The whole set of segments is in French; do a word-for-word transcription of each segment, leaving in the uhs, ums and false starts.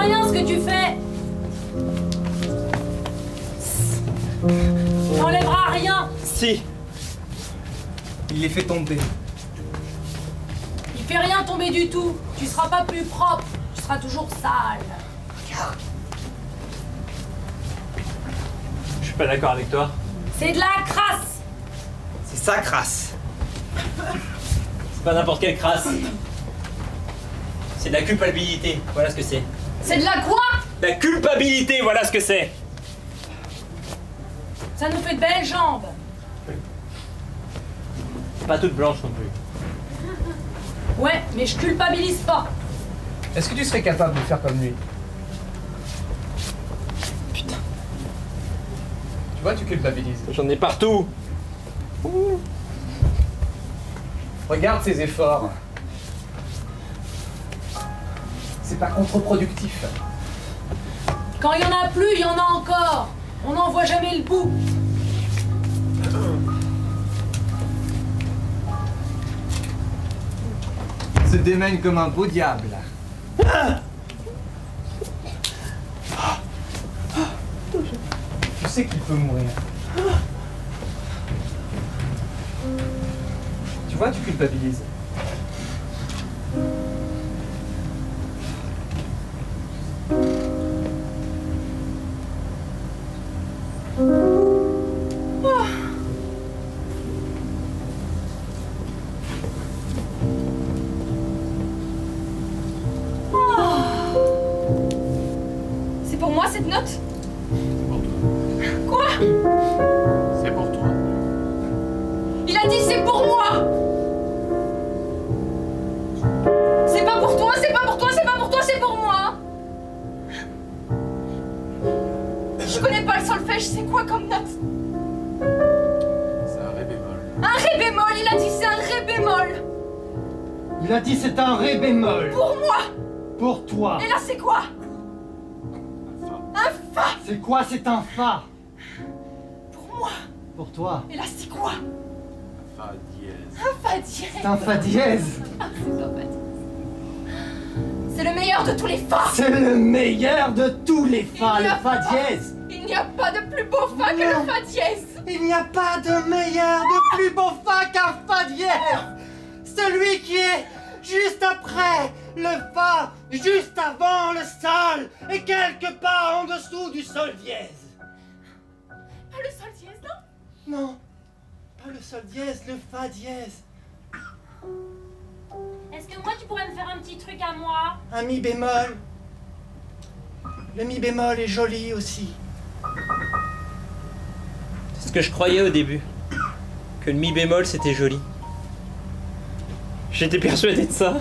à rien ce que tu fais. Tu n'enlèveras rien. Si. Il les fait tomber. Il fait rien tomber du tout. Tu seras pas plus propre. Tu seras toujours sale. Regarde. Je suis pas d'accord avec toi. C'est de la crasse. C'est sa crasse. C'est pas n'importe quelle crasse. C'est de la culpabilité, voilà ce que c'est. C'est de la quoi? La culpabilité, voilà ce que c'est. Ça nous fait de belles jambes. Pas toutes blanches non plus. Ouais, mais je culpabilise pas. Est-ce que tu serais capable de faire comme lui? Putain. Tu vois, tu culpabilises. J'en ai partout. Ouh. Regarde ses efforts. C'est pas contre-productif. Quand il y en a plus, il y en a encore. On n'en voit jamais le bout. Il se démène comme un beau diable. Tu sais qu'il peut mourir. Tu vois, tu culpabilises. C'est un fa. Pour moi. Pour toi. Et là, c'est quoi? Un fa dièse. Un fa dièse. C'est un fa dièse. C'est le meilleur de tous les fa. C'est le meilleur de tous les fa. Le fa dièse. Il n'y a pas de plus beau fa que le fa dièse. Il n'y a pas de meilleur, de plus beau fa qu'un fa dièse. Celui qui est juste après le fa, juste avant le sol, et quelque part en dessous du sol dièse. Pas le sol dièse, non? Non, pas le sol dièse, le fa dièse. Est-ce que moi, tu pourrais me faire un petit truc à moi? Un mi bémol. Le mi bémol est joli aussi. C'est ce que je croyais au début, que le mi bémol, c'était joli. J'étais persuadé de ça.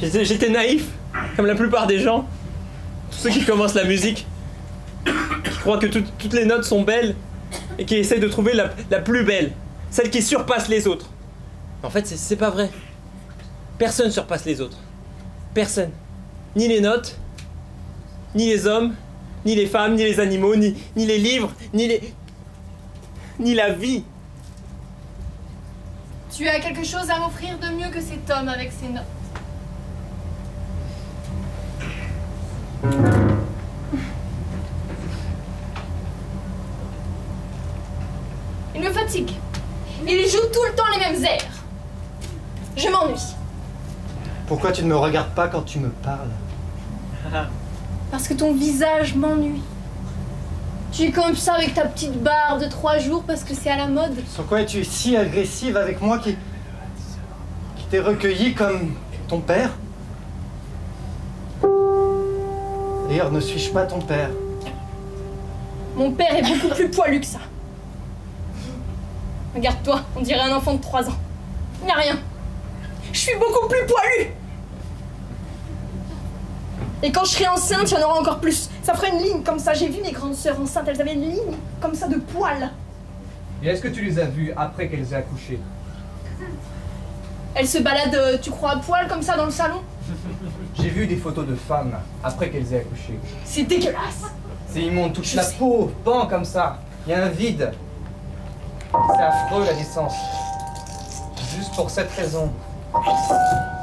J'étais naïf, comme la plupart des gens. Tous ceux qui commencent la musique, qui croient que tout, toutes les notes sont belles et qui essayent de trouver la, la plus belle, celle qui surpasse les autres. En fait, c'est pas vrai. Personne surpasse les autres. Personne. Ni les notes, ni les hommes, ni les femmes, ni les animaux, ni, ni les livres, ni les... ni la vie. Tu as quelque chose à m'offrir de mieux que cet homme avec ses notes. Il me fatigue. Il joue tout le temps les mêmes airs. Je m'ennuie. Pourquoi tu ne me regardes pas quand tu me parles? Parce que ton visage m'ennuie. Tu es comme ça avec ta petite barbe de trois jours parce que c'est à la mode. Sur quoi es-tu si agressive avec moi qui, qui t'es recueillie comme ton père? D'ailleurs, ne suis-je pas ton père? Mon père est beaucoup plus poilu que ça. Regarde-toi, on dirait un enfant de trois ans. Il n'y a rien. Je suis beaucoup plus poilu. Et quand je serai enceinte, il y en aura encore plus. Ça ferait une ligne comme ça. J'ai vu mes grandes sœurs enceintes, elles avaient une ligne comme ça de poils. Et est-ce que tu les as vues après qu'elles aient accouché? Elles se baladent, tu crois, à poil comme ça dans le salon? J'ai vu des photos de femmes après qu'elles aient accouché. C'est dégueulasse. C'est immonde, toute la peau pend comme ça. Il y a un vide. C'est affreux la naissance. Juste pour cette raison.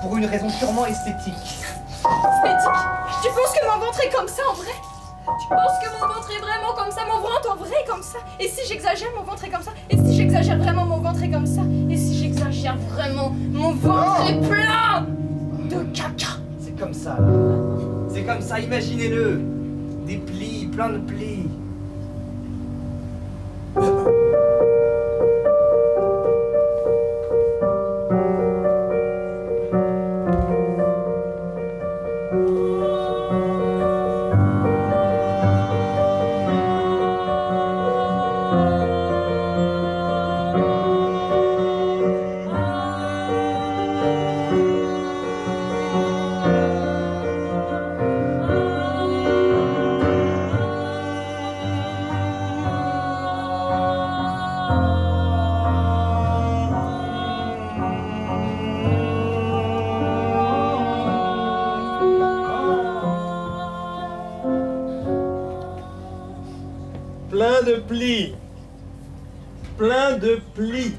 Pour une raison purement esthétique. Esthétique? Tu penses que mon ventre est comme ça en vrai? Tu penses que mon ventre est vraiment comme ça? Mon ventre en vrai est comme ça? Et si j'exagère, mon ventre est comme ça? Et si j'exagère vraiment, mon ventre est comme ça? Et si j'exagère vraiment, mon ventre oh. est plein de caca? C'est comme ça, là. C'est comme ça, imaginez-le. Des plis, plein de plis. Plein de plis, plein de plis.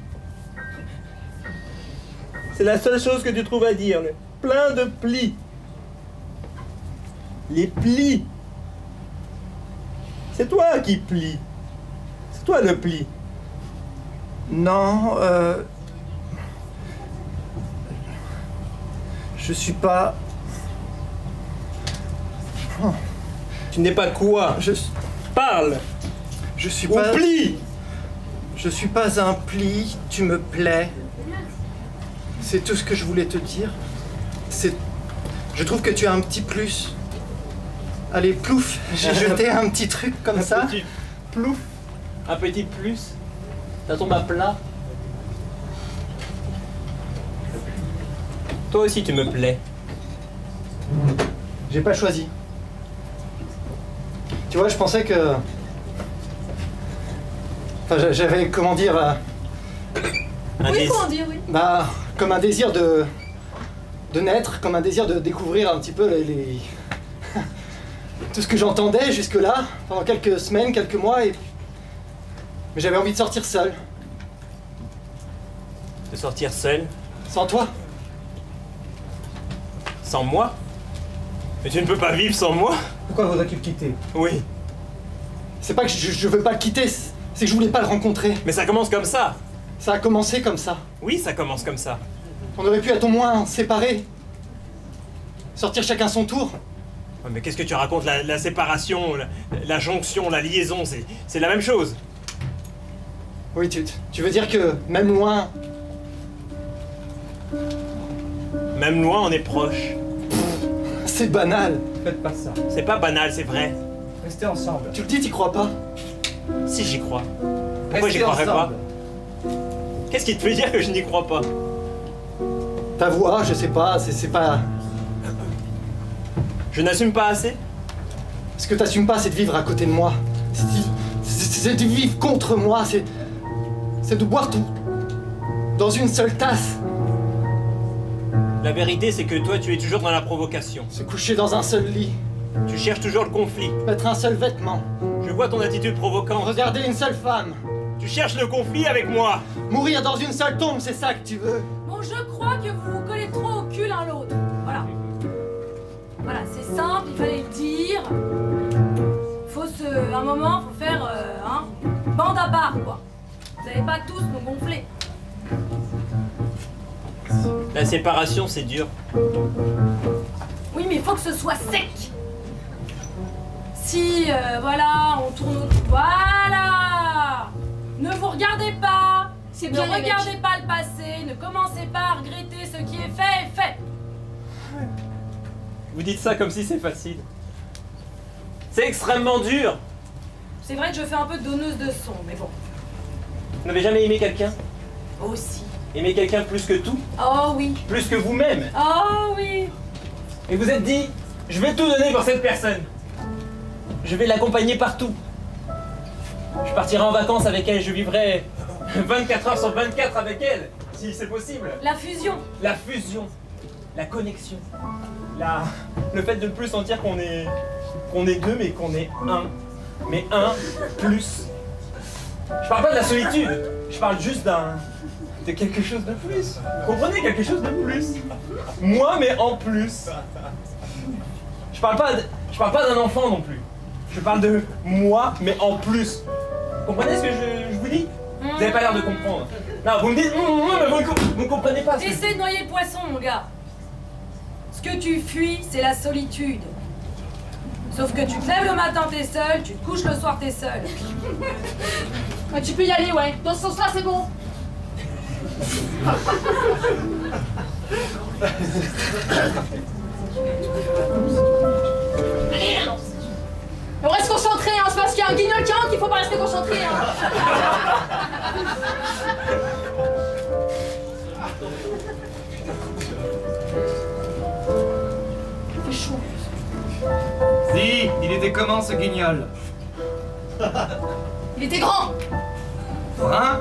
C'est la seule chose que tu trouves à dire, le plein de plis. Les plis. C'est toi qui plie. C'est toi le pli. Non, euh... je suis pas... Oh. Tu n'es pas quoi? Je parle. Je suis pas... Ou pli. Je suis pas un pli, tu me plais. C'est tout ce que je voulais te dire. C'est... Je trouve que tu as un petit plus. Allez, plouf, j'ai jeté un petit truc comme un ça. Petit... Plouf. Un petit plus. Ça tombe à plat. Toi aussi, tu me plais. J'ai pas choisi. Tu vois, je pensais que... Enfin, j'avais, comment dire... Euh... Un oui, comment dire, oui. Bah, comme un désir de... de naître, comme un désir de découvrir un petit peu les... les... tout ce que j'entendais jusque-là, pendant quelques semaines, quelques mois, et... Mais j'avais envie de sortir seul. De sortir seul? Sans toi. Sans moi? Mais tu ne peux pas vivre sans moi? Pourquoi voudrais-tu le quitter? Oui. C'est pas que je, je veux pas le quitter, c'est que je voulais pas le rencontrer. Mais ça commence comme ça. Ça a commencé comme ça. Oui, ça commence comme ça. On aurait pu, à ton moins, séparer. Sortir chacun son tour. Ouais, mais qu'est-ce que tu racontes? La, la séparation, la, la jonction, la liaison, c'est la même chose. Oui, tu, tu veux dire que même loin... Même loin, on est proche. C'est banal. Faites pas ça. C'est pas banal, c'est vrai. Restez ensemble. Tu le dis, t'y crois pas? Si, j'y crois. Pourquoi j'y croirais pas? Qu'est-ce qui te fait dire que je n'y crois pas? Ta voix, je sais pas, c'est pas... Je n'assume pas assez? Ce que t'assumes pas, c'est de vivre à côté de moi. C'est de vivre contre moi, c'est... C'est de boire tout... dans une seule tasse. La vérité, c'est que toi, tu es toujours dans la provocation. Se coucher dans un seul lit. Tu cherches toujours le conflit. Mettre un seul vêtement. Je vois ton attitude provocante. Regarder une seule femme. Tu cherches le conflit avec moi. Mourir dans une seule tombe, c'est ça que tu veux? Bon, je crois que vous vous collez trop au cul l'un l'autre. Voilà. Voilà, c'est simple, il fallait le dire. Faut se... un moment, faut faire... Euh, hein, bande à part, quoi. Vous n'allez pas tous nous gonfler. La séparation, c'est dur. Oui, mais il faut que ce soit sec. Si, euh, voilà, on tourne autour. Voilà! Ne vous regardez pas. Ne bien regardez mec. Pas le passé. Ne commencez pas à regretter ce qui est fait, est fait. Vous dites ça comme si c'est facile. C'est extrêmement dur. C'est vrai que je fais un peu de donneuse de son, mais bon. Vous n'avez jamais aimé quelqu'un? Aussi. Aimer quelqu'un plus que tout? Oh oui. Plus que vous-même? Oh oui. Et vous êtes dit, je vais tout donner pour cette personne. Je vais l'accompagner partout. Je partirai en vacances avec elle, je vivrai vingt-quatre heures sur vingt-quatre avec elle, si c'est possible. La fusion. La fusion, la connexion, la... le fait de ne plus sentir qu'on est qu'on est deux, mais qu'on est un, mais un plus. Je parle pas de la solitude, je parle juste d'un... de quelque chose de plus. Vous comprenez, quelque chose de plus. Moi, mais en plus. Je parle pas de... Je parle pas d'un enfant non plus. Je parle de moi, mais en plus. Vous comprenez ce que je, je vous dis? Vous avez pas l'air de comprendre. Non, vous me dites, non, non, mais vous ne comp comprenez pas. Essaie de noyer le poisson, mon gars. Ce que tu fuis, c'est la solitude. Sauf que tu te lèves le matin, t'es seul, tu te couches le soir, t'es seul. Ouais, tu peux y aller, ouais. Dans ce sens-là, c'est bon. Allez, là. On reste concentré, hein. C'est parce qu'il y a un guignol qui rentre qu'il faut pas rester concentré, hein. Il fait chaud. Si, il était comment ce guignol? Il était grand. Hein? Ah,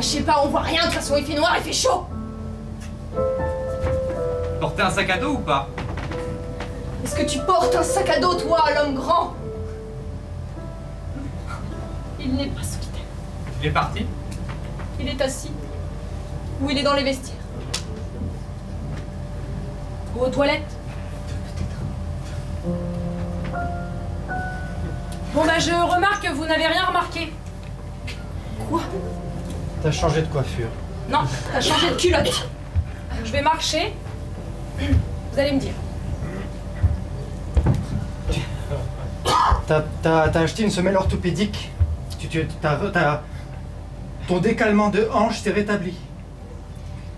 je sais pas, on voit rien, de toute façon il fait noir, il fait chaud. Porter un sac à dos ou pas? Est-ce que tu portes un sac à dos, toi, l'homme grand? Il n'est pas solitaire. Il est parti? Il est assis. Ou il est dans les vestiaires. Ou aux toilettes. Bon bah je remarque que vous n'avez rien remarqué. Quoi? T'as changé de coiffure. Non, t'as changé de culotte. Je vais marcher. Vous allez me dire. T'as acheté une semelle orthopédique. Tu, tu, t'as, t'as, ton décalement de hanche s'est rétabli.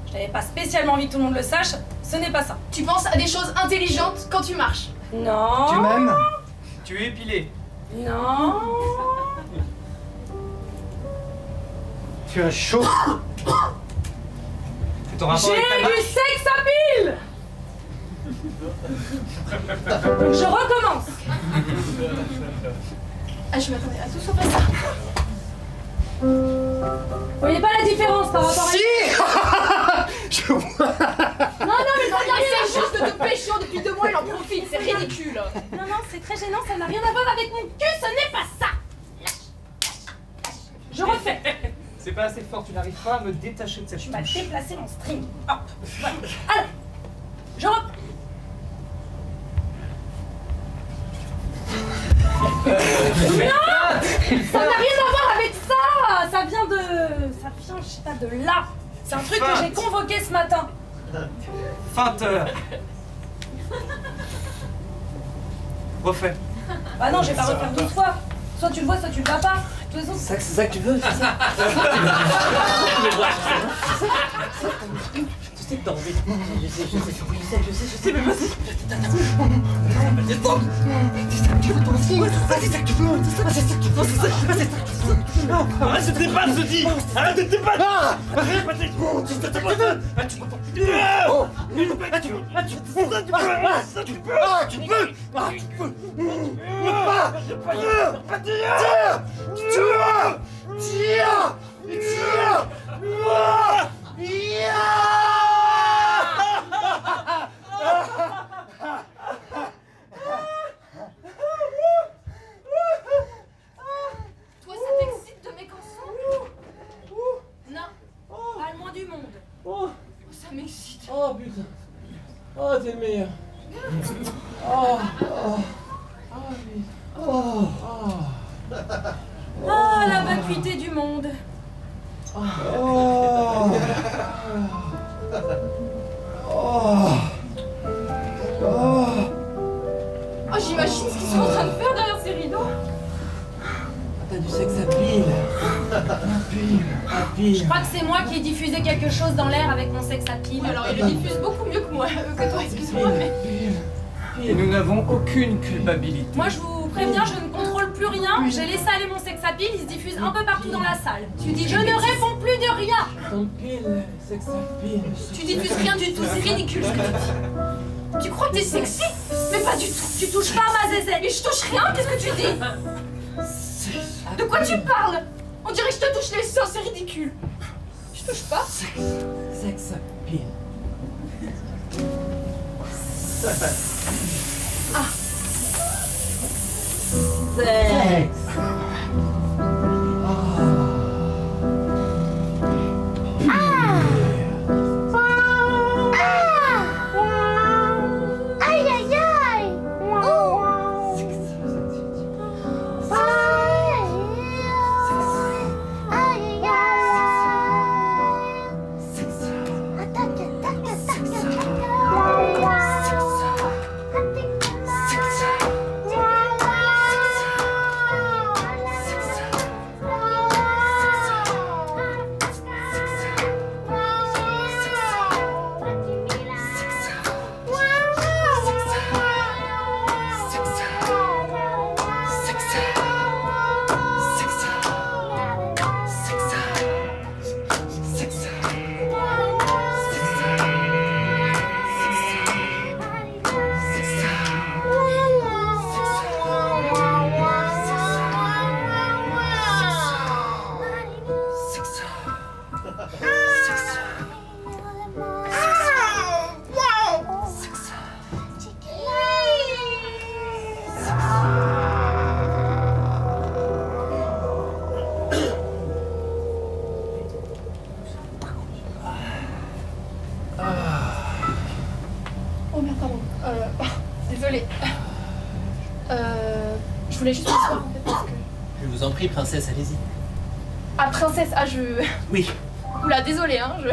Je n'avais pas spécialement envie que tout le monde le sache. Ce n'est pas ça. Tu penses à des choses intelligentes quand tu marches. Non. Tu m'aimes. Tu es épilé. Non. Tu as chaud. C'est ton rapport avec ta marche. J'ai du sexe à pile. Je recommence. Ah, je m'attendais à tout sauf à ça. Vous voyez pas la différence par rapport à... Si je vois. Non, non, mais regarde, il s'agit juste de te pécho depuis deux mois, il en profite, c'est ridicule. Non, non, c'est très gênant, ça n'a rien à voir avec mon cul, ce n'est pas ça. Je refais. C'est pas assez fort, tu n'arrives pas à me détacher de cette chose. Tu m'as déplacé mon string. Hop, voilà. Alors, je refais. Non, ça n'a rien à voir avec ça. Ça vient de... ça vient, je sais pas, de là. C'est un truc que j'ai convoqué ce matin. Feinteur. Refais. Bah non, j'ai pas refaire douze fois. Soit tu le vois, soit tu le vois pas. De toute façon... C'est ça que tu veux, c'est ça. Je sais, je sais, je sais, je sais, je sais, mais vas-y. C'est ça que tu veux, c'est ça, c'est ça que tu veux, c'est ça, c'est ça que tu veux. Arrête de te débattre, je dis. Arrête de te débattre. Arrête de te débattre. C'est ça que tu veux. Ah, tu m'entends. Ah, tu veux. Ah, tu veux. Ah, tu veux. Ah, tu veux. Ah, tu veux. Ah, tu veux. Ah, tu veux. Ah, tu veux. Ah, toi, ça t'excite de mes cançons? Non, pas le moins du monde. Oh, ça m'excite. Oh putain. Oh, t'es le meilleur. Oh, oh, oh, oh, oh. Ah, la vacuité du monde. Oh. Oh. Oh. Oh. Oh, j'imagine ce qu'ils sont en train de faire derrière ces rideaux. Ah, t'as du sexe à pile. À pile, à pile. Je crois que c'est moi qui ai diffusé quelque chose dans l'air avec mon sexe à pile. Alors il le diffuse beaucoup mieux que moi, que toi, excuse-moi, mais... Et nous n'avons aucune culpabilité. Moi, je vous préviens, je ne contrôle plus rien. J'ai laissé aller mon sexe à pile, il se diffuse un peu partout dans la salle. Tu dis, je ne réponds plus de rien. Ton pile, sexe à pile. Tu diffuses rien du tout, c'est ridicule ce que tu dis. Tu crois que t'es sexy? Mais pas du tout. Tu touches pas à ma zézelle. Mais je touche rien, qu'est-ce que tu dis? De quoi tu parles? On dirait que je te touche les seins, c'est ridicule. Je touche pas. Sexe à pile. Ah. Sexe. Ah. Ah. Aïe aïe aïe. Oh. Désolée. Euh, je voulais juste m'asseoir en fait parce que... Je vous en prie, princesse, allez-y. Ah, princesse, ah, je... Oui. Oula, désolée, hein, je...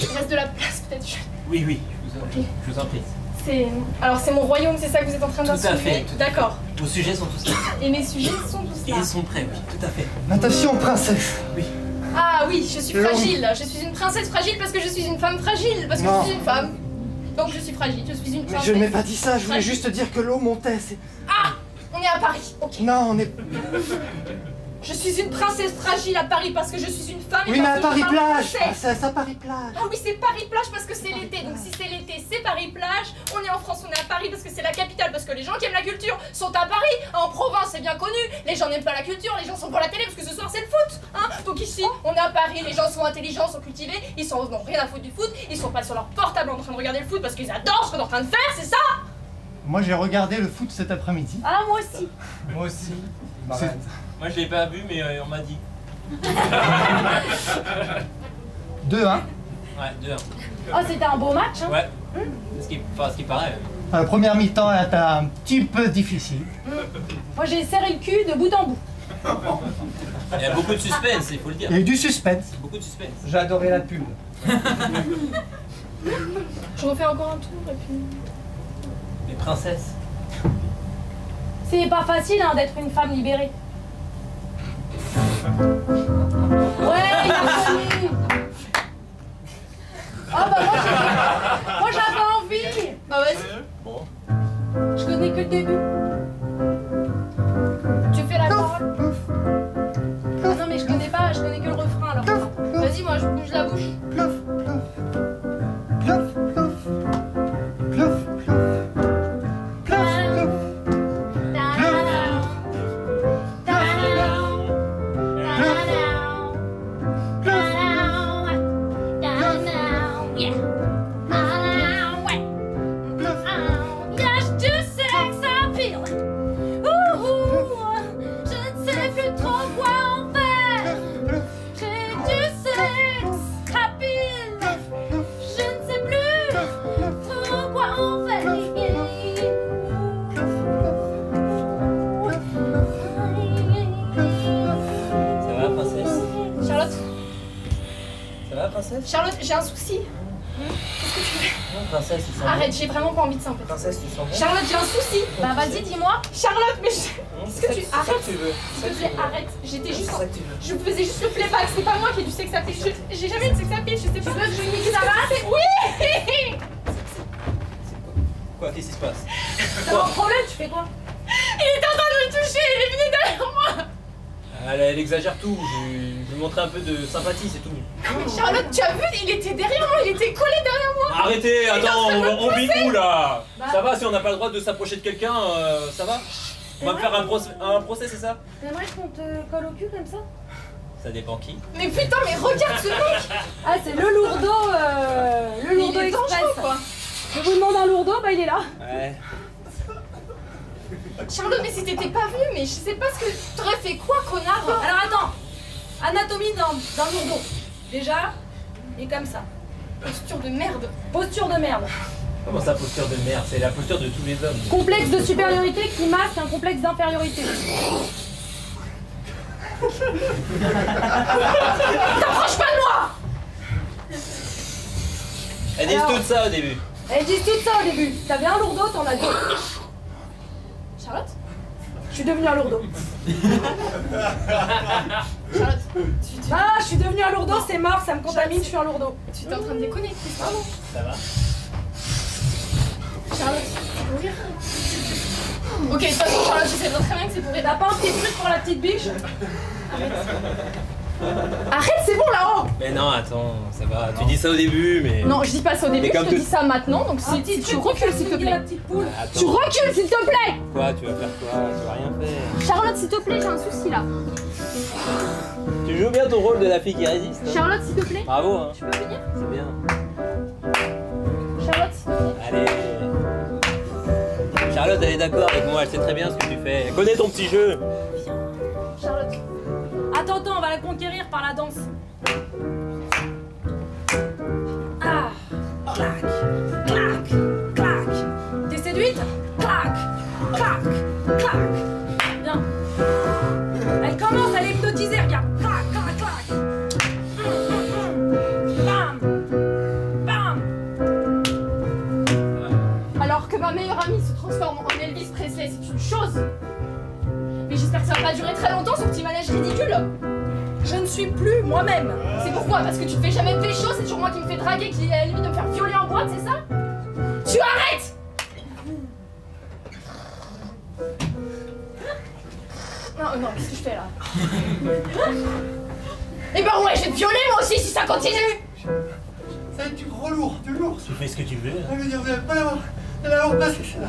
Il reste de la place, peut-être. Je... Oui, oui, je vous en, okay. je vous en prie. C'est... Alors, c'est mon royaume, c'est ça que vous êtes en train d'insuffler? Tout à fait. D'accord. Vos sujets sont tous là. Et mes sujets sont tous là. Et ils sont prêts, oui, tout à fait. Attention, princesse. Oui. Ah oui, je suis fragile. Je suis une princesse fragile parce que je suis une femme fragile. Parce que non. je suis une femme. Donc je suis fragile, je suis une princesse. Mais je n'ai pas dit ça, je voulais juste dire que l'eau montait. Ah, on est à Paris, ok. Non, on est... Je suis une princesse fragile à Paris parce que je suis une femme et oui, mais à Paris-Plage, c'est à Paris-Plage. Ah oui, c'est Paris-Plage parce que c'est l'été. Donc si c'est l'été, c'est Paris-Plage. On est en France, on est à Paris parce que c'est la capitale. Parce que les gens qui aiment la culture sont à Paris. En province, c'est bien connu. Les gens n'aiment pas la culture, les gens sont pour la télé parce que ce soir, c'est le foot. Hein, donc ici, on est à Paris. Les gens sont intelligents, sont cultivés. Ils n'ont rien à foutre du foot. Ils sont pas sur leur portable en train de regarder le foot parce qu'ils adorent ce qu'on est en train de faire, c'est ça? Moi, j'ai regardé le foot cet après-midi. Ah, moi aussi. Moi aussi. Moi je l'ai pas vu mais euh, on m'a dit. deux un. Hein. Ouais, deux un. Oh, c'était un beau match, hein. Ouais. Mmh. Ce qui, enfin, ce qui paraît. Euh, première mi-temps est un petit peu difficile. Mmh. Moi j'ai serré le cul de bout en bout. Il y a beaucoup de suspense, il faut le dire. Il y a eu du suspense. Beaucoup de suspense. J'ai adoré la pub. Je refais encore un tour et puis... Les princesses. C'est pas facile, hein, d'être une femme libérée. Ouais, il a connu. Ah bah moi j'avais envie. Bah vas-y. Bon. Je connais que le début. Tu fais la parole. Ah non mais je connais pas, je connais que le refrain alors. Vas-y, moi je bouge la bouche. Plouf, plouf. Plouf, plouf. Plouf, plouf. Charlotte, j'ai un souci. Qu'est-ce que tu fais? Non, princesse, ils sont... Arrête, j'ai vraiment pas envie de ça en fait. Princesse, tu sens bon. Charlotte, j'ai un souci. Bah vas-y, dis-moi. Charlotte, mais je... Qu'est-ce que tu... Arrête. C'est ça que tu veux. S'il te plaît, arrête. J'étais juste... Je faisais juste le playback. C'est pas moi qui ai du sex appeal. J'ai jamais eu de sex appeal. Je sais pas. Tu veux que je lui nique sa race? Oui. C'est quoi? Quoi? Qu'est-ce qui se passe? C'est un problème, tu fais quoi? Il était en train de me toucher. Il est venu derrière moi. Elle, elle exagère tout, je lui montrer un peu de sympathie, c'est tout. Mais Charlotte, tu as vu, il était derrière moi, il était collé derrière moi. Arrêtez, attends, on vit où là? Bah. Ça va, si on n'a pas le droit de s'approcher de quelqu'un, euh, ça va? On va me faire un, proc un procès, c'est ça? T'aimerais qu'on te colle au cul comme ça? Ça dépend qui. Mais putain, mais regarde ce mec. Ah, c'est le lourdeau, euh, le lourdeau express, quoi. Je vous demande un lourdeau, bah il est là. Ouais. Charlotte, mais si t'étais pas venue, mais je sais pas ce que... T'aurais fait quoi, connard? Alors attends, anatomie d'un lourdeau. Déjà, et comme ça. Posture de merde. Posture de merde. Comment ça, posture de merde? C'est la posture de tous les hommes. Complexe de supériorité qui masque un complexe d'infériorité. T'approches pas de moi! Elles disent tout ça au début. Elles disent tout ça au début. T'avais un lourdeau, t'en as deux. Charlotte, je suis devenue un lourdeau. Charlotte, tu, tu... Ah, je suis devenue un lourdeau, c'est mort, ça me contamine, je suis un lourdeau. Tu t'es en train de déconner, ah bon. Ça va. Charlotte, c'est pour rire. Ok, de toute façon, Charlotte, je sais très bien que c'est pour rire. T'as pas un petit truc pour la petite biche? Arrête. Arrête, c'est bon là-haut. Mais non, attends, ça va. Non. Tu dis ça au début, mais... Non, je dis pas ça au début, je te dis ça maintenant, donc si tu, tu recules s'il te plaît. Ah, tu recules s'il te plaît. Quoi, tu vas faire quoi? Tu vas rien faire. Charlotte, s'il te plaît, j'ai un souci là. Tu joues bien ton rôle de la fille qui résiste. Hein. Charlotte, s'il te plaît. Bravo, hein. Tu peux venir? C'est bien. Charlotte, s'il te plaît. Allez. Charlotte, elle est d'accord avec moi, elle sait très bien ce que tu fais. Elle connaît ton petit jeu. Viens. Charlotte. Attends, attends, on va la conquérir par la danse. Ah, clac, clac, clac. T'es séduite? Clac, clac, clac. Bien. Elle commence à l'hypnotiser, regarde. Clac, clac, clac. Bam, bam. Alors que ma meilleure amie se transforme en Elvis Presley, c'est une chose. Mais j'espère que ça va pas durer très longtemps, ce petit manège ridicule. Je ne suis plus moi-même. C'est pourquoi? Parce que tu ne fais jamais pécho, c'est toujours moi qui me fais draguer, qui est à lui de me faire violer en boîte, c'est ça? Tu arrêtes! Non, non, qu'est-ce que je fais là? Eh ben ouais, je vais te violer moi aussi si ça continue! Ça va être du gros lourd, du lourd. Tu fais ce que tu veux. Je veux dire, vous n'avez pas la... Elle a l'air passée, celle-là.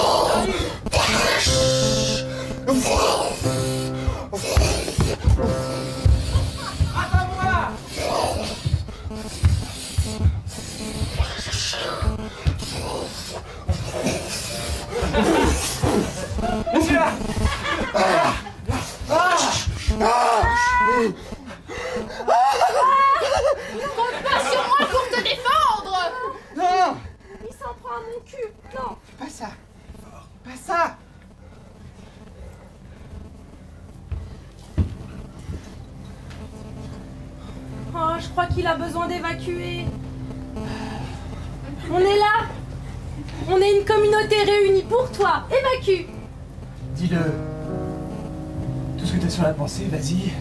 Monsieur là. Compte pas sur moi pour te défendre. Non. Il s'en prend à mon cul. Non. Pas ça. Pas ça. Oh, je crois qu'il a besoin d'évacuer. On est là. On est une communauté réunie pour toi. Évacue. Dis-le. Tout ce que t'as sur la pensée, vas-y.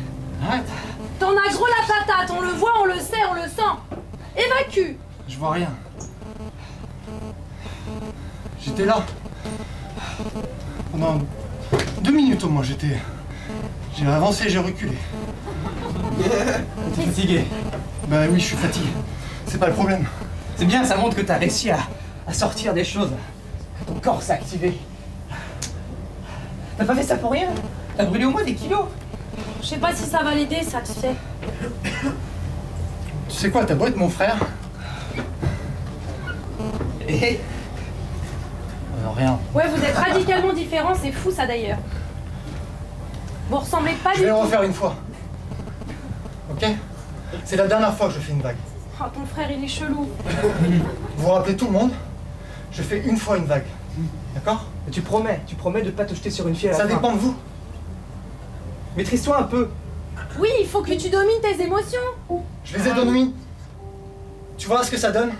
Arrête. T'en as gros la patate, on le voit, on le sait, on le sent. Évacue. Je vois rien. J'étais là. Pendant deux minutes au moins, j'étais... J'ai avancé, j'ai reculé. T'es fatigué? Bah oui, je suis fatigué. C'est pas le problème. C'est bien, ça montre que t'as réussi à, à sortir des choses. Que ton corps s'est activé. T'as pas fait ça pour rien? T'as brûlé au moins des kilos. Je sais pas si ça va l'aider, ça, tu sais. Tu sais quoi, t'as beau être mon frère. Et... Euh, rien. Ouais, vous êtes radicalement différents, c'est fou ça d'ailleurs. Vous ressemblez pas du tout. Je vais le refaire une fois. Ok? C'est la dernière fois que je fais une vague. Oh, ton frère, il est chelou. Vous vous rappelez tout le monde? Je fais une fois une vague. D'accord? Tu promets, tu promets de pas te jeter sur une fille à la fin. Ça dépend de vous. Maîtrise-toi un peu. Oui, il faut que tu domines tes émotions. Je les ai dominées. Tu vois ce que ça donne?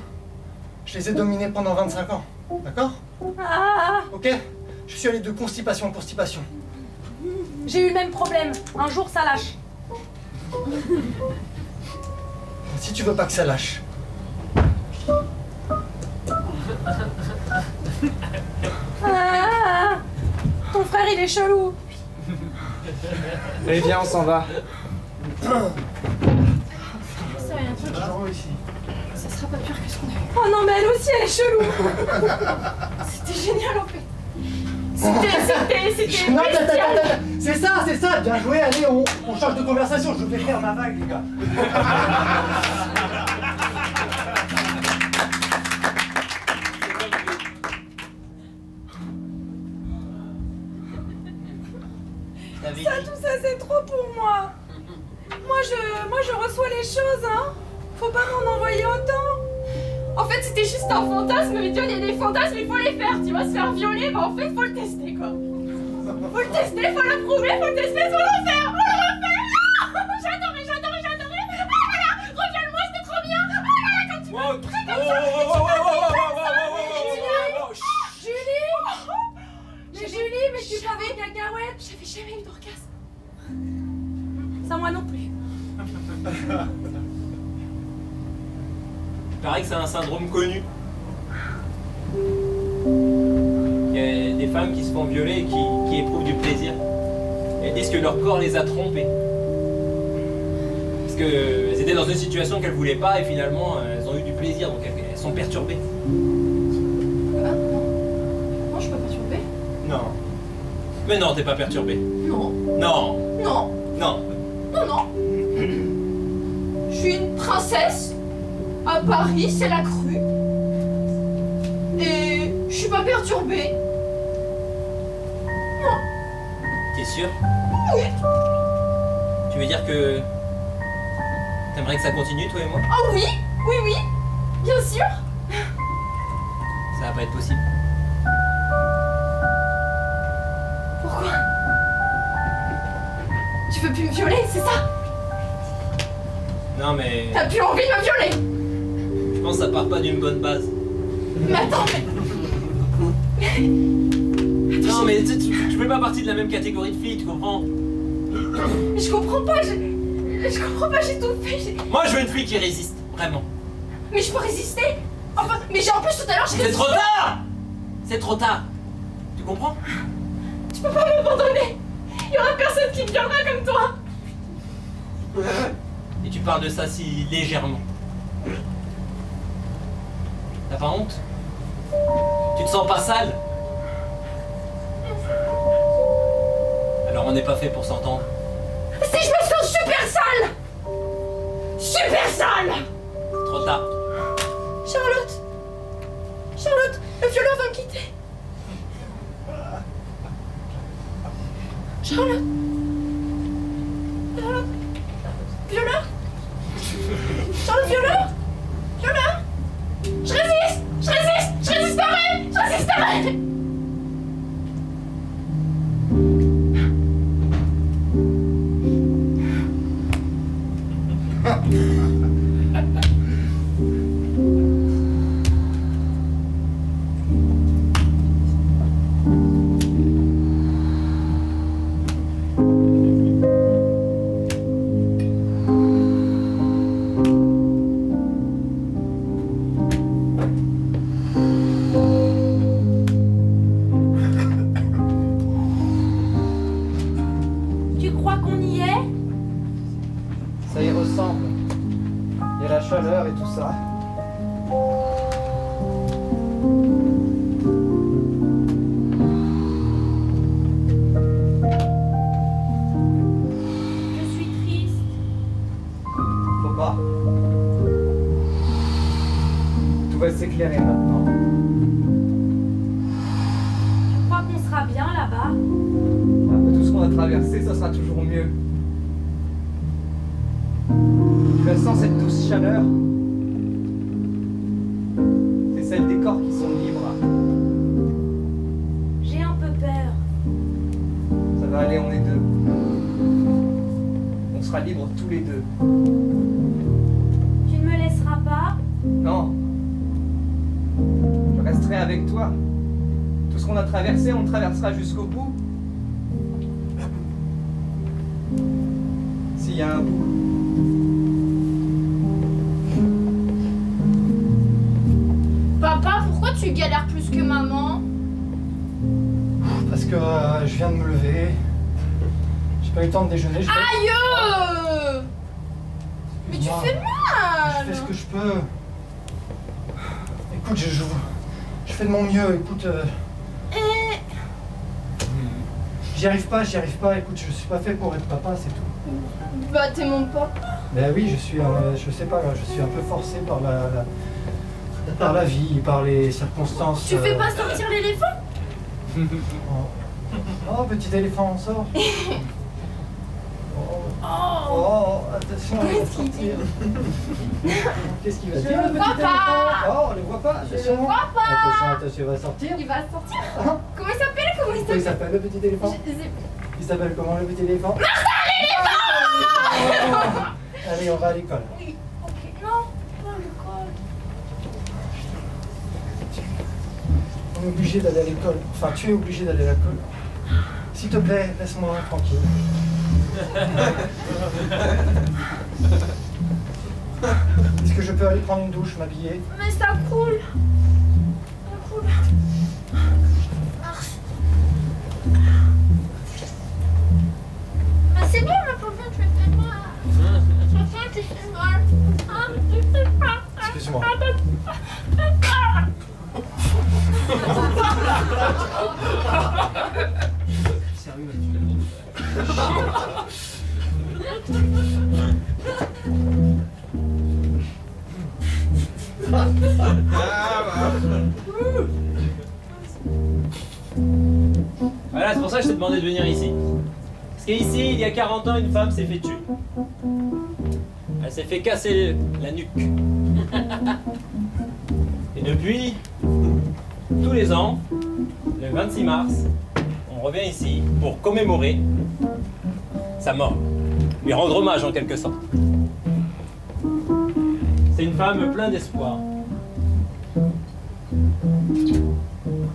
Je les ai dominées pendant vingt-cinq ans. D'accord? Ah. Ok. Je suis allé de constipation en constipation. J'ai eu le même problème. Un jour, ça lâche. Si tu veux pas que ça lâche. Ah. Ton frère, il est chelou. Allez, viens, on s'en va. Ça, il y a un truc. Ça sera pas pire que ce qu'on a eu. Oh non, mais elle aussi, elle est chelou. C'était génial, en fait. C'était, c'était, c'était... Non, t'as, t'as, t'as, t'as. C'est ça, c'est ça. Bien joué, allez, on, on change de conversation. Je vais faire ma vague, les gars. Ça, tout ça, c'est trop pour moi. Moi, je, moi, je reçois les choses, hein. Faut pas m'en envoyer autant. En fait, c'était juste un fantasme. Mais tu vois, il y a des fantasmes, il faut les faire. Tu vas se faire violer, bah en fait, faut le tester, quoi. Faut le tester, faut l'approuver, faut le tester, faut le faire. On le refait. Ah, j'adorais, j'adorais, j'adorais. Ah là là, reviens-moi, c'était trop bien. Ah là là, quand tu m'as pris comme ça, tu m'as pris comme ça. Julie. Mais Julie, mais tu savais une cacahuète. J'avais jamais eu d'orgasme. Ça, moi non plus. Il paraît que c'est un syndrome connu. Il y a des femmes qui se font violer et qui, qui éprouvent du plaisir. Elles disent que leur corps les a trompées. Parce qu'elles étaient dans une situation qu'elles ne voulaient pas et finalement elles ont eu du plaisir, donc elles, elles sont perturbées. Ah, non, non, je suis pas perturbée. Non. Mais non, t'es pas perturbée. Non. Non. Non. Non. Non, non. Je suis une princesse. À Paris, c'est la crue. Et je suis pas perturbée. Non. T'es sûre? Tu veux dire que t'aimerais que ça continue, toi et moi? Oh oui, oui, oui, bien sûr. Ça va pas être possible. Pourquoi? Tu veux plus me violer, c'est ça? Non mais... T'as plus envie de me violer? Je pense que ça part pas d'une bonne base. Mais attends, mais... Non mais tu, tu, tu fais pas partie de la même catégorie de filles, tu comprends? Mais je comprends pas, je, je comprends pas, j'ai tout fait. Moi je veux une fille qui résiste, vraiment. Mais je peux résister? Enfin, mais j'ai en plus tout à l'heure j'ai... C'est trop tard! C'est trop tard! Tu comprends? Tu peux pas m'abandonner! Il y aura personne qui me viendra comme toi! Et tu parles de ça si légèrement. T'as pas honte? Tu te sens pas sale? Alors on n'est pas fait pour s'entendre. Si je me sens super sale! Super sale! Trop tard. Charlotte! Charlotte, le violeur va me quitter. Charlotte! Charlotte! Violeur! Charlotte, violeur! Violeur! Je résiste! Je résiste! Je résisterai! Je résisterai! Jusqu'au bout. S'il y a un bout. Papa, pourquoi tu galères plus que maman? Parce que euh, je viens de me lever. J'ai pas eu le temps de déjeuner. Aïe! Oh. Mais tu fais mal! Je fais ce que je peux. Écoute, je joue. Je fais de mon mieux. Écoute. Euh... J'y arrive pas, j'y arrive pas, écoute, je suis pas fait pour être papa, c'est tout. Bah t'es mon papa. Bah oui, je suis, euh, je sais pas, je suis un peu forcé par la, la par la vie, par les circonstances. Tu euh... fais pas sortir l'éléphant? Oh. Oh, petit éléphant, on sort. Oh, oh, oh, attention, on va sortir. Qu'est-ce qu'il va dire, le petit éléphant? Oh, on le voit pas, attention. Je le vois pas. Attention, attention, il va sortir. Il va sortir. Hein? Comment il s'appelle? Il s'appelle le petit éléphant. Il s'appelle comment le petit éléphant? Marcel l'éléphant! Allez, on va à l'école. Oui, ok. Non, pas à l'école. On est obligé d'aller à l'école. Enfin, tu es obligé d'aller à l'école. S'il te plaît, laisse-moi tranquille. Est-ce que je peux aller prendre une douche, m'habiller? Mais ça coule. Ça coule. C'est bon, mais papa, tu fais mal. Papa, tu fais mal. Ah, tu fais mal. Excuse-moi. Sérieux, tu fais mal. Voilà, c'est pour ça que je t'ai demandé de venir ici. que ici, il y a quarante ans, une femme s'est fait tuer. Elle s'est fait casser la nuque. Et depuis, tous les ans, le vingt-six mars, on revient ici pour commémorer sa mort, lui rendre hommage en quelque sorte. C'est une femme pleine d'espoir.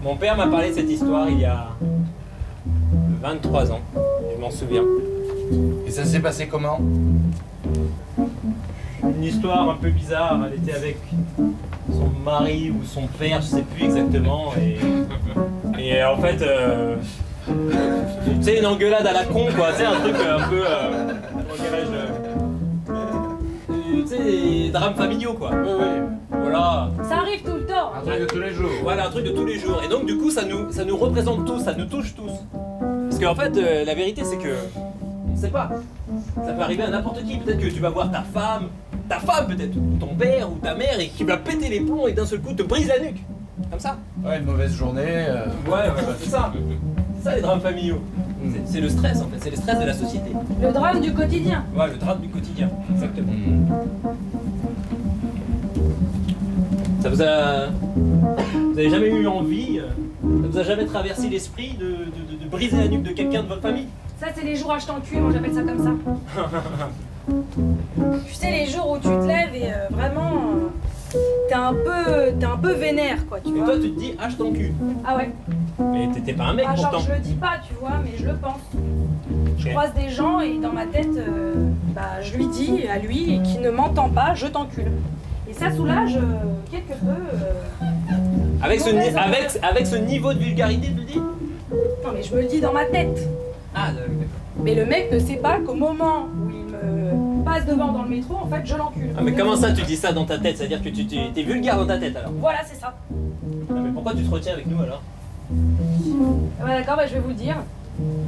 Mon père m'a parlé de cette histoire il y a vingt-trois ans, je m'en souviens. Et ça s'est passé comment? Une histoire un peu bizarre, elle était avec son mari ou son père, je sais plus exactement, et, et en fait, euh, tu sais, une engueulade à la con, quoi, tu sais, un truc un peu, euh, comment dirais-je, euh, tu sais, des drames familiaux, quoi. Ouais, ouais. Voilà. Ça arrive tout le temps. Un truc de tous les jours. Voilà, un truc de tous les jours. Et donc, du coup, ça nous, ça nous représente tous, ça nous touche tous. Parce qu'en fait, euh, la vérité, c'est que, on sait pas, ça peut arriver à n'importe qui. Peut-être que tu vas voir ta femme, ta femme peut-être, ou ton père, ou ta mère, et qui va péter les plombs et d'un seul coup te brise la nuque. Comme ça. Ouais, une mauvaise journée. Euh... Ouais, ouais, c'est ça. C'est ça les drames familiaux. Mmh. C'est le stress en fait, c'est le stress de la société. Le drame du quotidien. Ouais, le drame du quotidien, exactement. Mmh. Ça vous a... Vous avez jamais eu envie, ça vous a jamais traversé l'esprit de, de, de, de briser la nuque de quelqu'un de votre famille? Ça c'est les jours à je t'enculer, moi j'appelle ça comme ça. Tu sais les jours où tu te lèves et euh, vraiment euh, t'es un peu t'es un peu vénère quoi, tu vois. Et toi tu te dis ah je t'encule. Ah ouais. Mais t'étais pas un mec ah, genre, pourtant. Je le dis pas tu vois mais je le pense. Okay. Je croise des gens et dans ma tête euh, bah je lui dis à lui qui ne m'entend pas je t'encule. Et ça soulage euh, quelque peu. Euh, avec ce avec avec ce niveau de vulgarité tu le dis. Non mais je me le dis dans ma tête. Ah, mais le mec ne sait pas qu'au moment où il me passe devant dans le métro, en fait, je l'encule. Ah, mais comment ça, tu dis ça dans ta tête? C'est-à-dire que tu, tu es vulgaire dans ta tête, alors? Voilà, c'est ça. Ah, mais pourquoi tu te retiens avec nous, alors? Ah, bah, d'accord, bah, je vais vous le dire.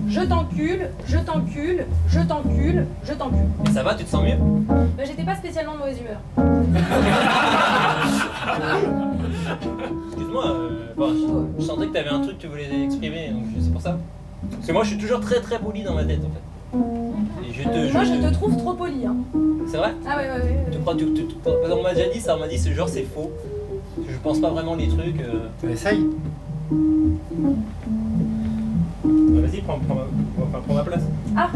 Je t'encule, je t'encule, je t'encule, je t'encule. Et ça va, tu te sens mieux? Bah, j'étais pas spécialement de mauvaise humeur. Excuse-moi, euh, bon, je, je sentais que t'avais un truc que tu voulais exprimer, donc c'est pour ça. Parce que moi je suis toujours très très poli dans ma tête en fait. Et je te, je, moi je te, te trouve trop poli hein. C'est vrai? Ah ouais ouais ouais. Tu crois, tu, tu, tu, on m'a déjà dit ça, on m'a dit ce genre c'est faux. Je pense pas vraiment les trucs. Euh... Essaye. Bah, vas-y prends, prends, prends, prends ma place. Ah.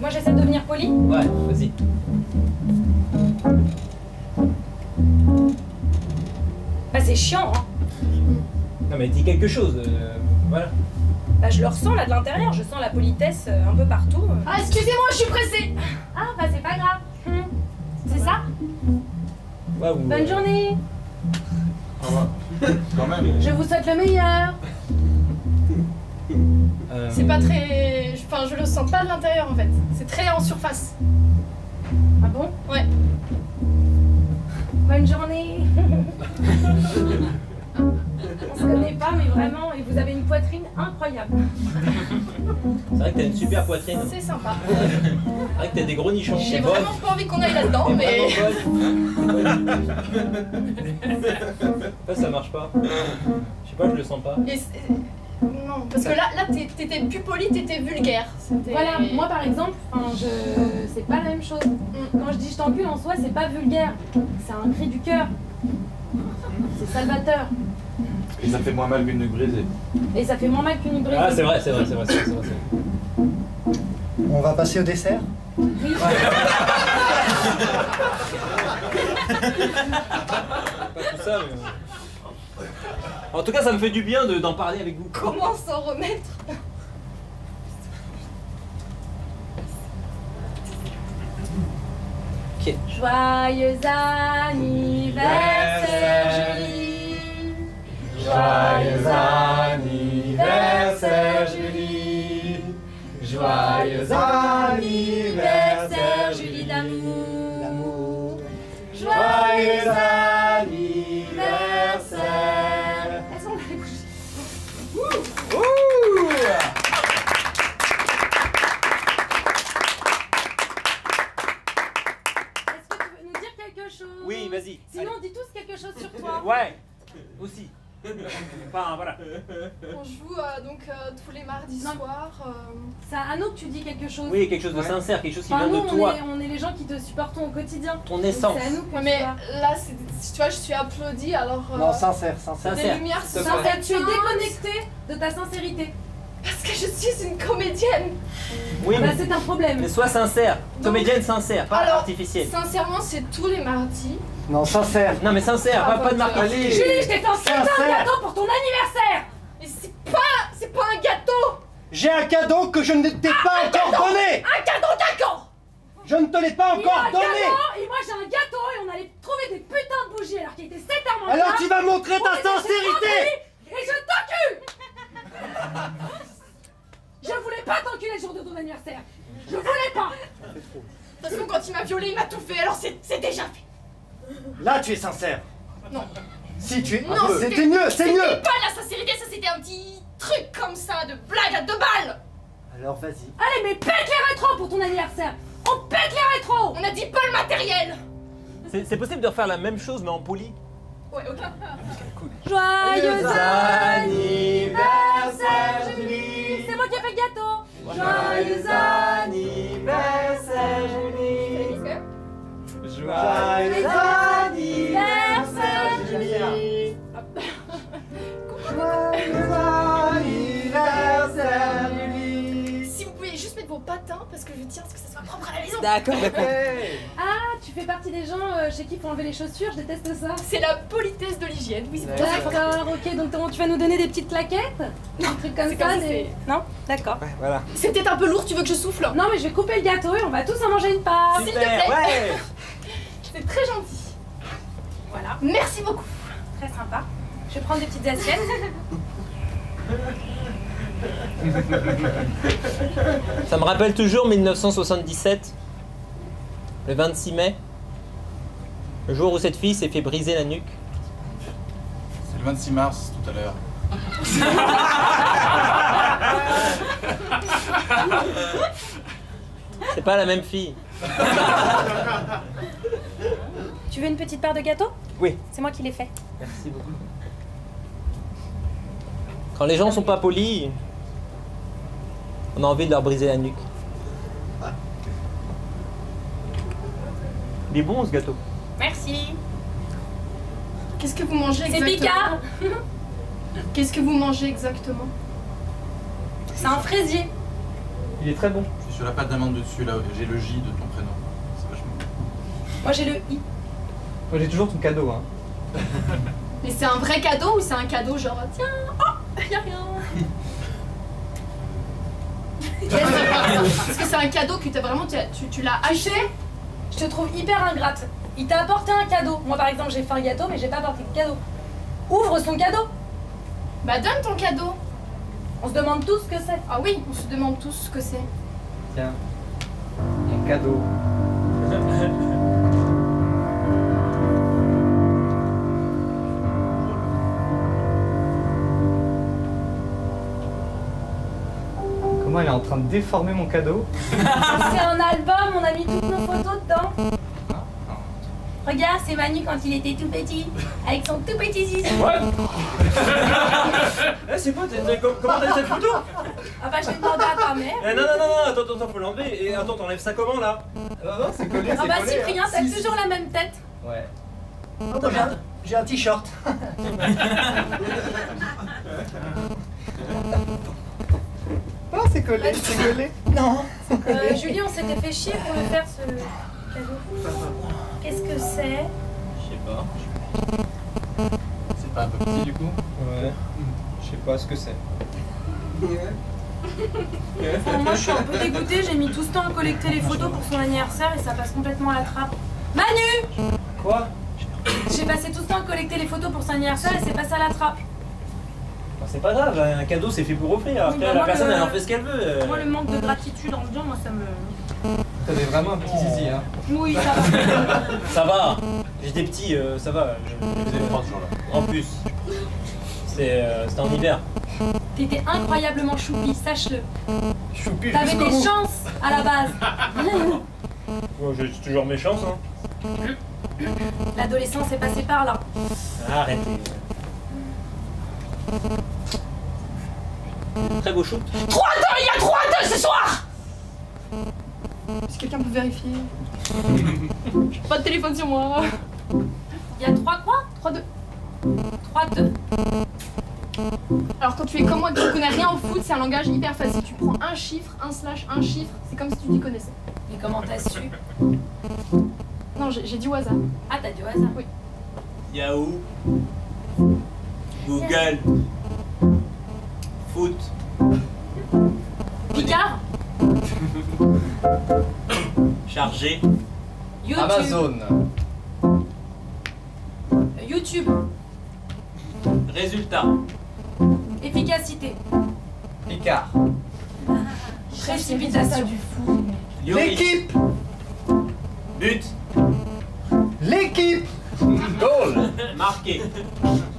Moi j'essaie de devenir poli? Ouais vas-y. Bah c'est chiant hein. Non mais dis quelque chose. Euh, voilà. Bah je le ressens là de l'intérieur, je sens la politesse euh, un peu partout. Euh. Ah excusez-moi, je suis pressée. Ah bah c'est pas grave. Mmh. C'est ça ouais, vous... Bonne journée. Au revoir. Quand même. Je vous souhaite le meilleur. Euh... C'est pas très... Enfin je le sens pas de l'intérieur en fait. C'est très en surface. Ah bon? Ouais. Bonne journée. On se connaît pas, mais vraiment, et vous avez une poitrine incroyable. C'est vrai que t'as une super poitrine. C'est sympa. C'est vrai que t'as des gros nichons. J'ai vraiment pas envie qu'on aille là-dedans, mais... Ça, ça marche pas. Je sais pas, je le sens pas. Et non, parce que là, là t'étais plus poli, t'étais vulgaire. Voilà, moi par exemple, enfin, je... c'est pas la même chose. Quand je dis je t'encule, en soi, c'est pas vulgaire. C'est un cri du cœur. C'est salvateur. Et ça fait moins mal qu'une nuque brisée. Et ça fait moins mal qu'une nuque brisée. Ah c'est vrai, c'est vrai, c'est vrai, c'est vrai, c'est vrai, vrai. On va passer au dessert? Oui. Ouais. Pas tout ça, mais... En tout cas, ça me fait du bien d'en parler avec vous. Comment s'en remettre? Okay. Joyeux anniversaire, Julie. Joyeux anniversaire, Julie. Joyeux anniversaire, Julie d'amour. Joyeux anniversaire. Elles sont là les couches. Oui, vas-y. Sinon, on dit tous quelque chose sur toi. Ouais, aussi. On joue euh, donc euh, tous les mardis soirs. Euh... C'est à nous que tu dis quelque chose. Oui, quelque chose de ouais. sincère, quelque chose qui enfin, vient nous, de on toi. Est, on est les gens qui te supportons au quotidien. Ton essence. C'est à nous que ouais, mais tu là, tu vois, je suis applaudie alors. Euh, non, sincère, sincère. Des lumières sincères. Tu es déconnectée de ta sincérité. Parce que je suis une comédienne. Oui, bah, c'est un problème. Mais sois sincère, comédienne donc, sincère, pas alors, artificielle. Sincèrement, c'est tous les mardis. Non, sincère. Non, mais sincère, ah, pas, pas de marque. Julie, je t'ai fait un putain de gâteau pour ton anniversaire. Mais c'est pas, c'est pas un gâteau. J'ai un cadeau que je ne t'ai ah, pas encore cadeau. donné. Un cadeau, d'accord. Je ne te l'ai pas encore il donné. Cadeau, et moi j'ai un gâteau et on allait trouver des putains de bougies alors qu'il était sept heures moins. Alors tu vas montrer ta sincérité. Et je t'encule. Je voulais pas t'enculer le jour de ton anniversaire. Je voulais pas. De toute façon, quand il m'a violée, il m'a tout fait. Alors c'est déjà fait. Là, tu es sincère. Non. Si tu es. Non, c'était mieux, c'est mieux. C'était pas la sincérité, ça c'était un petit truc comme ça, de blague à deux balles. Alors vas-y. Allez, mais pète les rétros pour ton anniversaire. On pète les rétros. On a dit pas le matériel. C'est possible de refaire la même chose, mais en poli. Ouais, ok. Cool. Joyeux anniversaire, Julie. C'est moi qui ai fait le gâteau. Joyeux anniversaire, Julie. Joyeux anniversaire, Julie. Joyeux anniversaire, Julie. Si vous pouvez juste mettre vos patins, parce que je tiens à ce que ça soit propre à la maison. D'accord, d'accord. Hey. Ah, tu fais partie des gens euh, chez qui faut enlever les chaussures, je déteste ça. C'est la politesse de l'hygiène, oui. D'accord, ok, donc tu vas nous donner des petites claquettes. Non, des trucs comme ça. Comme des... Non, d'accord. Ouais, voilà. C'est peut-être un peu lourd, tu veux que je souffle? Non, mais je vais couper le gâteau et on va tous en manger une part. S'il te plaît. Ouais. C'est très gentil. Voilà. Merci beaucoup. Très sympa. Je vais prendre des petites assiettes. Ça me rappelle toujours mille neuf cent soixante-dix-sept, le vingt-six mai, le jour où cette fille s'est fait briser la nuque. C'est le vingt-six mars tout à l'heure. C'est pas la même fille. Tu veux une petite part de gâteau? Oui. C'est moi qui l'ai fait. Merci beaucoup. Quand les gens sont pas polis, on a envie de leur briser la nuque. Il est bon ce gâteau. Merci. Qu'est-ce que vous mangez exactement? C'est Picard. Qu'est-ce que vous mangez exactement? C'est un fraisier. Il est très bon. Je suis sur la pâte d'amande dessus là, j'ai le J de ton prénom. C'est vachement bon. Moi j'ai le I. Moi j'ai toujours ton cadeau hein. Mais c'est un vrai cadeau ou c'est un cadeau genre tiens, oh, y'a rien. Est-ce que c'est un cadeau que t'as vraiment, tu, tu, tu l'as acheté? Je te trouve hyper ingrate. Il t'a apporté un cadeau. Moi par exemple j'ai fait un gâteau mais j'ai pas apporté de cadeau. Ouvre son cadeau. Bah donne ton cadeau. On se demande tous ce que c'est. Ah oui, on se demande tous ce que c'est. Tiens, mon cadeau. Comment elle est en train de déformer mon cadeau? C'est un album, on a mis toutes nos photos dedans. Ah, ah. Regarde, c'est Manu quand il était tout petit, avec son tout petit zizi. Eh c'est quoi, comment t'as cette photo? Ah bah je l'ai demandé à ta mère. Eh, non non non, non attends, attends, attends, faut l'enlever. Et attends, t'enlèves ça comment là? Ah non, c'est collé, c'est collé. Ah bah Cyprien, t'as toujours la même tête. Ouais. Oh, j'ai un t-shirt. Non, c'est collé, c'est collé. Non. Euh, Julie, on s'était fait chier pour le faire ce cadeau. Qu'est-ce que c'est? Je sais pas. C'est pas un peu petit du coup? Ouais. Je sais pas ce que c'est. Enfin, moi je suis un peu dégoûtée, j'ai mis tout ce temps à collecter les photos pour son anniversaire et ça passe complètement à la trappe. Manu! Quoi? J'ai passé tout ce temps à collecter les photos pour son anniversaire et c'est passé à la trappe. C'est pas grave, un cadeau c'est fait pour offrir, après oui, bah la personne le... elle en fait ce qu'elle veut. Moi le manque de gratitude en faisant, moi ça me... T'avais vraiment un petit oh. zizi hein. Oui ça va. Ça va, j'étais petit, euh, ça va, je faisais froid ce jour-là. En plus, c'était euh, en hiver. T'étais incroyablement choupi, sache-le. Choupi. T'avais des bout. chances à la base. Moi j'ai toujours mes chances hein. L'adolescence est passée par là. Arrêtez. Très beau shoot. trois à deux, il y a trois à deux ce soir. Est-ce que quelqu'un peut vérifier? J'ai pas de téléphone sur moi. Il y a trois quoi? trois à deux. trois à deux. Alors quand tu es comme moi et que tu connais rien au foot, c'est un langage hyper facile. Tu prends un chiffre, un slash, un chiffre, c'est comme si tu t'y connaissais. Mais comment t'as su? Non, j'ai dit au hasard. Ah, t'as dit au hasard? Oui. Yahoo, Google, foot, Picard, chargé, YouTube. Amazon, YouTube, résultat, efficacité, Picard, précipitation du fou, l'équipe, but, l'équipe, goal, marqué,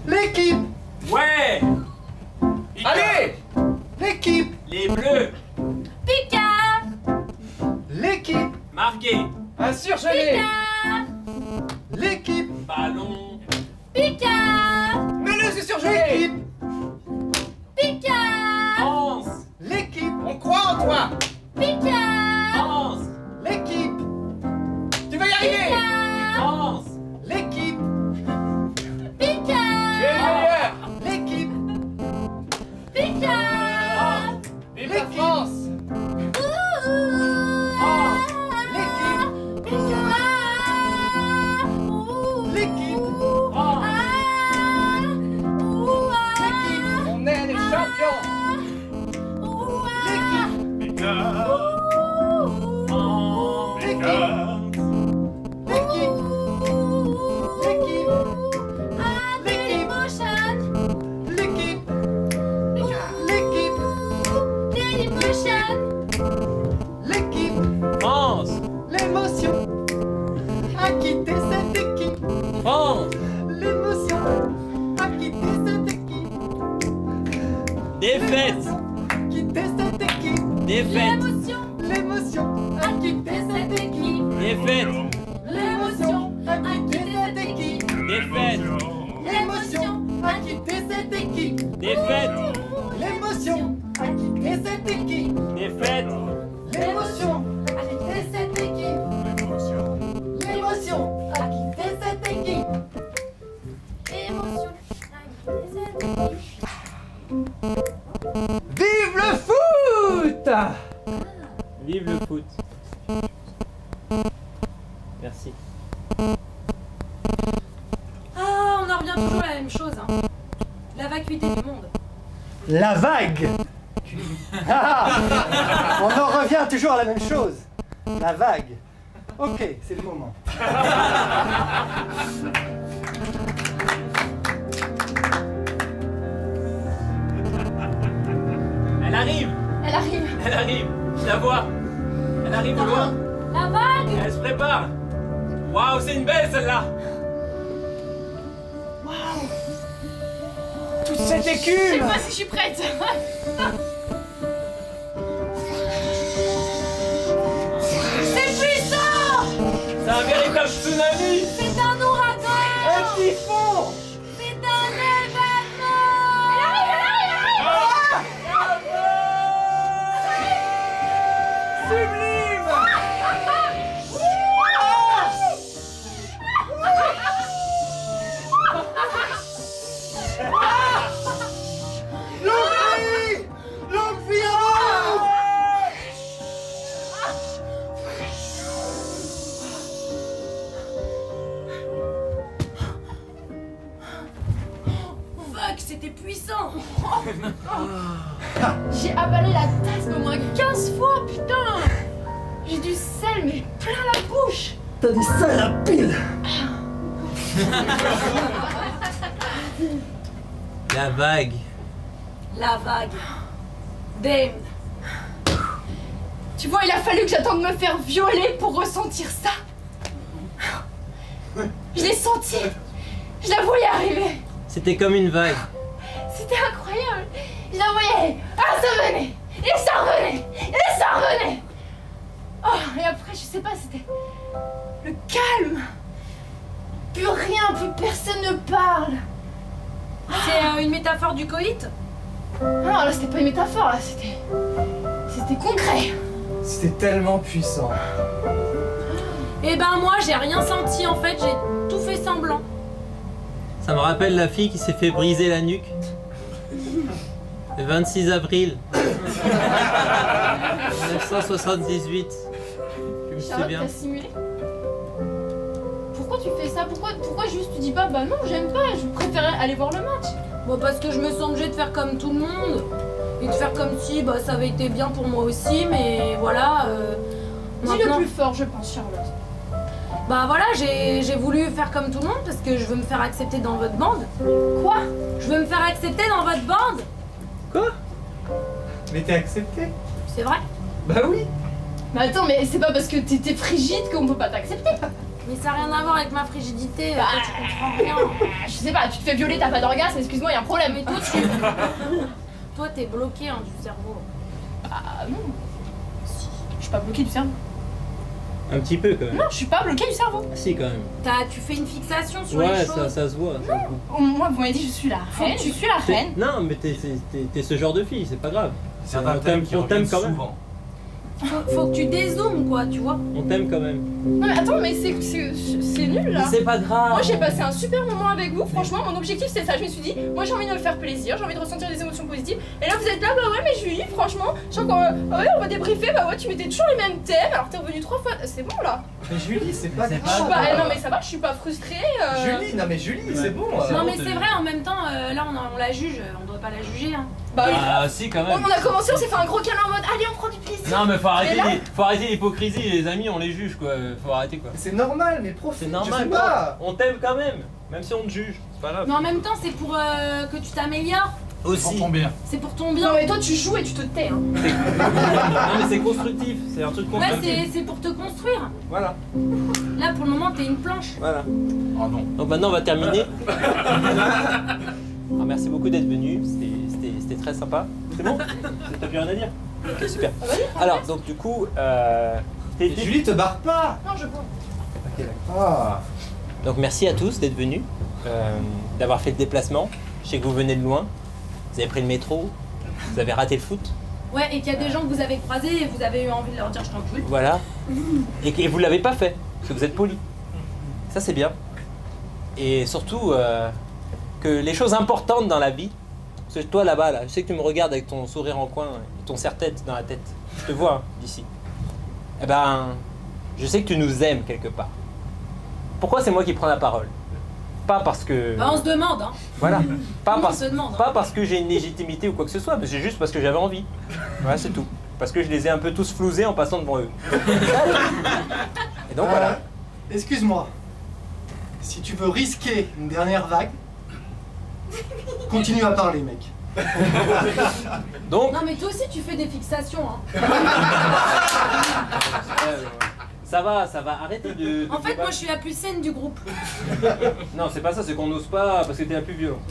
l'équipe, ouais, Picard. Allez, l'équipe, les bleus, Picard, l'équipe, marqué, un surgelé, Picard, l'équipe, ballon, Picard, mais le c'est surgelé, l'équipe, Picard, France, l'équipe, on croit en toi, Picard, France, l'équipe, tu vas y arriver, Picard. France. L'équipe Picard. L'équipe Picard. Vive la France. L'équipe Picard. L'équipe France. L'équipe. On est les champions. L'équipe Picard. France. L'équipe. L'équipe France. L'émotion a quitté cette équipe France. L'émotion a quitté cette équipe. Défaite quitté cette équipe. Défaite. L'émotion a quitté cette équipe. Défaite. L'émotion a quitté cette équipe. Défaite. L'émotion a quitté cette équipe. Défaite. L'émotion a quitté cette équipe. Défaite. L'émotion a quitté cette équipe. L'émotion. L'émotion a quitté cette équipe. L'émotion a quitté cette équipe. Vive le foot! Ah. Vive le foot. Merci. Ah, on en revient toujours à la même chose. Hein. La vacuité du monde. La vague. Ah, on en revient toujours à la même chose. La vague. Ok, c'est le moment. Elle arrive. Elle arrive. Elle arrive. Je la vois. Elle arrive de loin. La vague. Elle se prépare. Waouh, c'est une belle celle-là. Waouh. Toute cette écume. Je sais pas si je suis prête. C'est un véritable tsunami! C'est un ouragan! Un typhon! C'est un événement! Elle arrive, elle arrive, elle arrive! Ah, sublime! Ah, ah, longue vie! Longue vie à vous! C'était puissant. J'ai avalé la tasse au moins quinze fois, putain. J'ai du sel, mais plein la bouche. T'as du sel à pile. La vague. La vague. Damn. Tu vois, il a fallu que j'attende de me faire violer pour ressentir ça. Je l'ai senti. Je la voyais arriver. C'était comme une vague. C'était incroyable. Je la voyais. Ah, ça venait. Et ça revenait. Et ça revenait. Oh, et après, je sais pas, c'était le calme. Plus rien, plus personne ne parle. C'est euh, une métaphore du coït? Non, là c'était pas une métaphore, là c'était... C'était concret. C'était tellement puissant. Eh ben moi j'ai rien senti en fait, j'ai tout fait semblant. Ça me rappelle la fille qui s'est fait briser la nuque. Le vingt-six avril. mille neuf cent soixante-dix-huit. Tu me sais bien. Pourquoi tu fais ça? Pourquoi, pourquoi juste tu dis pas bah non j'aime pas, je préférais aller voir le match? Bah parce que je me sens obligée de faire comme tout le monde. Et de faire comme si bah ça avait été bien pour moi aussi, mais voilà. Euh, Dis maintenant... le plus fort je pense Charlotte. Bah voilà, j'ai voulu faire comme tout le monde parce que je veux me faire accepter dans votre bande. Quoi? Je veux me faire accepter dans votre bande? Quoi? Mais t'es acceptée? C'est vrai? Bah oui. Mais attends, mais c'est pas parce que t'étais frigide qu'on peut pas t'accepter. Mais ça n'a rien à voir avec ma frigidité, bah, toi, tu comprends rien. Je sais pas, tu te fais violer, t'as pas d'orgasme, excuse-moi, y'a un problème. Mais toi, tu... toi t'es bloqué hein, du cerveau. Bah non. Si. Je suis pas bloquée du cerveau. Un petit peu quand même. Non, je suis pas bloquée du cerveau. Ah, si, quand même. As, tu fais une fixation sur ouais, les choses. Ouais, ça, ça se voit. Ça non. Au moins, vous m'avez dit, je suis la reine. Tu suis la reine. Non, mais t'es ce genre de fille, c'est pas grave. C'est un thème qui t'aime quand même. Faut, faut que tu dézoomes, quoi, tu vois. On t'aime quand même. Non, mais attends, mais c'est nul là. C'est pas grave. Moi, j'ai passé un super moment avec vous. Franchement, mon objectif, c'est ça. Je me suis dit, moi, j'ai envie de me faire plaisir, j'ai envie de ressentir des émotions positives. Et là, vous êtes là, bah ouais, mais Julie, franchement, je encore. Euh, ouais, on va débriefer, bah ouais, tu mettais toujours les mêmes thèmes. Alors, t'es revenu trois fois. C'est bon là. Mais Julie, c'est pas grave. Pas... Non, mais ça va, je suis pas frustrée. Euh... Julie, non, mais Julie, ouais. C'est bon. Euh... Non, mais c'est vrai, en même temps, euh, là, on, a, on la juge, on doit pas la juger, hein. Bah, ah oui. Si quand même. On a commencé, on s'est fait un gros câlin en mode allez on prend du plaisir. Non mais faut arrêter, là... les... faut arrêter l'hypocrisie, les amis on les juge quoi, faut arrêter quoi. C'est normal mais profite, c'est normal. Je sais pas. On t'aime quand même, même si on te juge, c'est pas grave. Mais en même temps c'est pour euh, que tu t'améliores. Aussi. C'est pour ton bien. C'est pour ton bien. Non mais toi tu joues et tu te tais hein. Non mais c'est constructif, c'est un truc constructif. Ouais c'est pour te construire. Voilà. Là pour le moment t'es une planche. Voilà. Oh non. Donc maintenant on va terminer. Alors, merci beaucoup d'être venu, c'était très sympa. C'est bon? T'as plus rien à dire? Ok, super. Alors, donc du coup... Euh, Julie, te barre pas! Non, je bois. Ok, d'accord. Oh. Donc merci à tous d'être venus, euh, d'avoir fait le déplacement. Je sais que vous venez de loin, vous avez pris le métro, vous avez raté le foot. Ouais, et qu'il y a des gens que vous avez croisés et vous avez eu envie de leur dire je t'en prie. Voilà. Et, et vous l'avez pas fait, parce que vous êtes polis. Ça, c'est bien. Et surtout... Euh, que les choses importantes dans la vie, parce que toi là-bas, là, je sais que tu me regardes avec ton sourire en coin, et ton serre-tête dans la tête, je te vois hein, d'ici. Eh ben, je sais que tu nous aimes quelque part. Pourquoi c'est moi qui prends la parole? Pas parce que... Bah on se demande, hein. Voilà. Pas, on par... se demande, hein. Pas parce que j'ai une légitimité ou quoi que ce soit, mais c'est juste parce que j'avais envie. Voilà, c'est tout. Parce que je les ai un peu tous flousés en passant devant eux. Et donc euh, voilà. Excuse-moi, si tu veux risquer une dernière vague, continue à parler, mec. Donc... Non, mais toi aussi, tu fais des fixations, hein. euh, ça va, ça va. Arrêtez de... de en fait, moi, pas. Je suis la plus saine du groupe. Non, c'est pas ça, c'est qu'on n'ose pas parce que t'es la plus violente.